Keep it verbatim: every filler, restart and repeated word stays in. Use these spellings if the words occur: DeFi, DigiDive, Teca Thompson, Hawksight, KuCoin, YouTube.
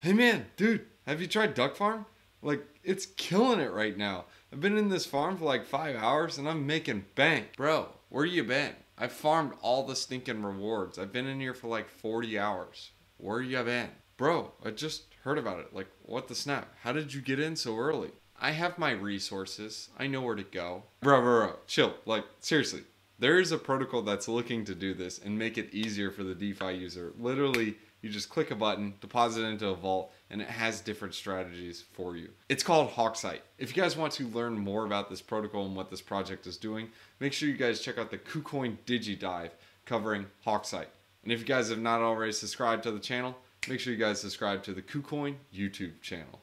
Hey man, dude, have you tried Duck Farm? Like, it's killing it right now. I've been in this farm for like five hours and I'm making bank. Bro, where you been? I farmed all the stinking rewards. I've been in here for like forty hours. Where you been? Bro, I just heard about it. Like, what the snap? How did you get in so early? I have my resources. I know where to go. Bro, bro, bro, chill. Like, seriously, there is a protocol that's looking to do this and make it easier for the DeFi user. Literally, you just click a button, deposit it into a vault, and it has different strategies for you. It's called Hawksight. If you guys want to learn more about this protocol and what this project is doing, make sure you guys check out the KuCoin DigiDive covering Hawksight. And if you guys have not already subscribed to the channel, make sure you guys subscribe to the KuCoin YouTube channel.